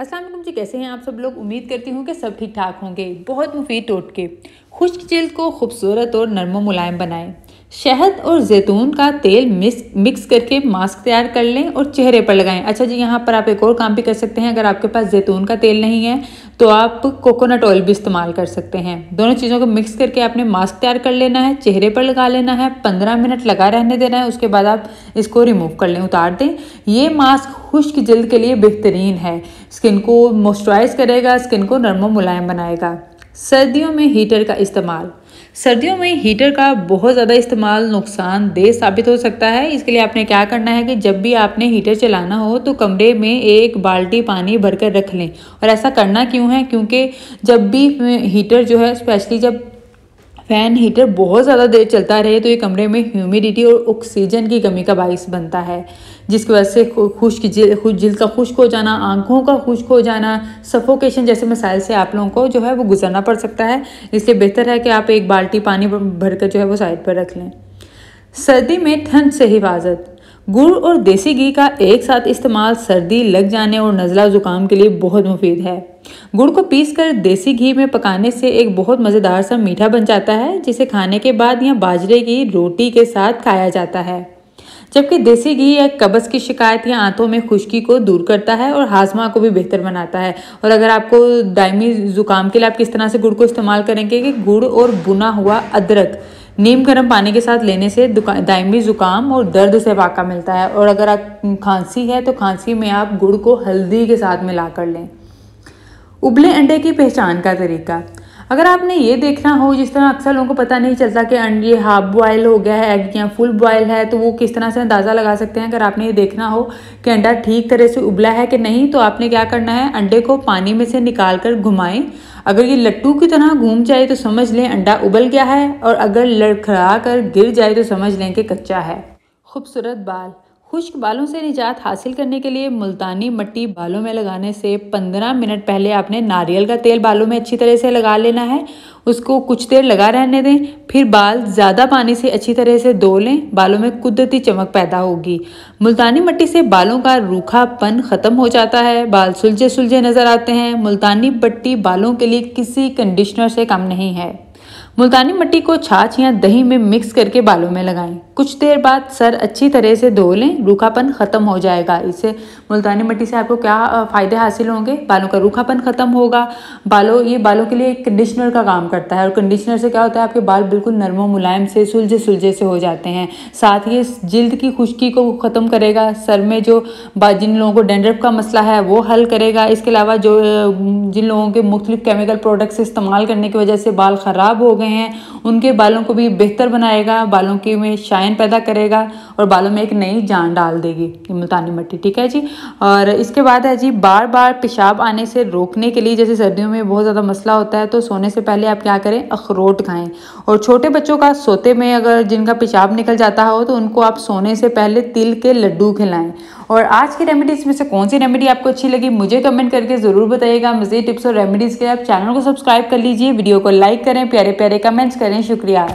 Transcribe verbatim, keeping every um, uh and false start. अस्सलाम वालेकुम जी, कैसे हैं आप सब लोग। उम्मीद करती हूँ कि सब ठीक ठाक होंगे। बहुत मुफीद टोटके खुश्क जिल्द को खूबसूरत और नरम मुलायम बनाएं। शहद और जैतून का तेल मिक्स मिक्स करके मास्क तैयार कर लें और चेहरे पर लगाएं। अच्छा जी, यहाँ पर आप एक और काम भी कर सकते हैं। अगर आपके पास जैतून का तेल नहीं है तो आप कोकोनट ऑयल भी इस्तेमाल कर सकते हैं। दोनों चीज़ों को मिक्स करके आपने मास्क तैयार कर लेना है, चेहरे पर लगा लेना है, पंद्रह मिनट लगा रहने देना है। उसके बाद आप इसको रिमूव कर लें, उतार दें। ये मास्क खुश्क जिल्द के लिए बेहतरीन है, स्किन को मॉइस्चराइज करेगा, स्किन को नरम मुलायम बनाएगा। सर्दियों में हीटर का इस्तेमाल सर्दियों में हीटर का बहुत ज़्यादा इस्तेमाल नुकसानदेह साबित हो सकता है। इसके लिए आपने क्या करना है कि जब भी आपने हीटर चलाना हो तो कमरे में एक बाल्टी पानी भरकर रख लें। और ऐसा करना क्यों है, क्योंकि जब भी हीटर जो है, स्पेशली जब फ़ैन हीटर बहुत ज़्यादा देर चलता रहे तो ये कमरे में ह्यूमिडिटी और ऑक्सीजन की कमी का बायस बनता है, जिसकी वजह से खुश्क जिल्द जिल्द का खुश्क हो जाना, आंखों का खुश्क हो जाना, सफोकेशन जैसे मसाइल से आप लोगों को जो है वो गुजरना पड़ सकता है। इसलिए बेहतर है कि आप एक बाल्टी पानी भरकर जो है वो साइड पर रख लें। सर्दी में ठंड से हिफाजत। गुड़ और देसी घी का एक साथ इस्तेमाल सर्दी लग जाने और नज़ला ज़ुकाम के लिए बहुत मुफीद है। गुड़ को पीसकर देसी घी में पकाने से एक बहुत मज़ेदार सा मीठा बन जाता है, जिसे खाने के बाद या बाजरे की रोटी के साथ खाया जाता है। जबकि देसी घी या कब्ज़ की शिकायत या आंतों में खुश्की को दूर करता है और हाजमा को भी बेहतर बनाता है। और अगर आपको दायमी ज़ुकाम के लिए आप किस तरह से गुड़ को इस्तेमाल करेंगे कि गुड़ और बुना हुआ अदरक नीम गर्म पानी के साथ लेने से दायमी ज़ुकाम और दर्द से वाका मिलता है। और अगर आप खांसी है तो खांसी में आप गुड़ को हल्दी के साथ मिला कर लें। उबले अंडे की पहचान का तरीका, अगर आपने ये देखना हो, जिस तरह अक्सर लोगों को पता नहीं चलता कि अंडे हाफ बॉयल हो गया है एग या फुल बॉयल है, तो वो किस तरह से अंदाज़ा लगा सकते हैं। अगर आपने ये देखना हो कि अंडा ठीक तरह से उबला है कि नहीं, तो आपने क्या करना है, अंडे को पानी में से निकाल कर घुमाएं। अगर ये लट्टू की तरह घूम जाए तो समझ लें अंडा उबल गया है, और अगर लड़खड़ा कर गिर जाए तो समझ लें कि कच्चा है। खूबसूरत बाल। खुश्क बालों से निजात हासिल करने के लिए मुल्तानी मिट्टी बालों में लगाने से पंद्रह मिनट पहले आपने नारियल का तेल बालों में अच्छी तरह से लगा लेना है। उसको कुछ देर लगा रहने दें, फिर बाल ज़्यादा पानी से अच्छी तरह से धो लें। बालों में कुदरती चमक पैदा होगी। मुल्तानी मिट्टी से बालों का रूखापन ख़त्म हो जाता है, बाल सुलझे सुलझे नज़र आते हैं। मुल्तानी मिट्टी बालों के लिए किसी कंडीशनर से कम नहीं है। मुल्तानी मिट्टी को छाछ या दही में मिक्स करके बालों में लगाएं। कुछ देर बाद सर अच्छी तरह से धो लें, रूखापन ख़त्म हो जाएगा। इससे मुल्तानी मिट्टी से आपको क्या फ़ायदे हासिल होंगे, बालों का रूखापन ख़त्म होगा। बालों ये बालों के लिए एक कंडीशनर का काम करता है, और कंडीशनर से क्या होता है, आपके बाल बिल्कुल नरम मुलायम से सुलझे सुलझे से हो जाते हैं। साथ ही जिल्द की खुश्की को ख़त्म करेगा, सर में जो जिन लोगों को डेंड्रफ का मसला है वो हल करेगा। इसके अलावा जो जिन लोगों के मुख्तलिफ केमिकल प्रोडक्ट्स इस्तेमाल करने की वजह से बाल ख़राब हो गए हैं, उनके बालों को भी बेहतर बनाएगा, बालों के में शाइन पैदा करेगा और बालों में एक नई जान डाल देगी मुल्तानी मिट्टी। ठीक है जी। और इसके बाद है जी, बार बार पेशाब आने से रोकने के लिए, जैसे सर्दियों में बहुत ज़्यादा मसला होता है, तो सोने से पहले आप क्या करें, अखरोट खाएं। और छोटे बच्चों का सोते में अगर जिनका पेशाब निकल जाता हो तो उनको आप सोने से पहले तिल के लड्डू खिलाएं। और आज की रेमेडी, इसमें से कौन सी रेमेडी आपको अच्छी लगी मुझे कमेंट करके ज़रूर बताइएगा। मज़ीद टिप्स और रेमेडीज़ के लिए आप चैनल को सब्सक्राइब कर लीजिए, वीडियो को लाइक करें, प्यारे प्यारे कमेंट्स करें। शुक्रिया।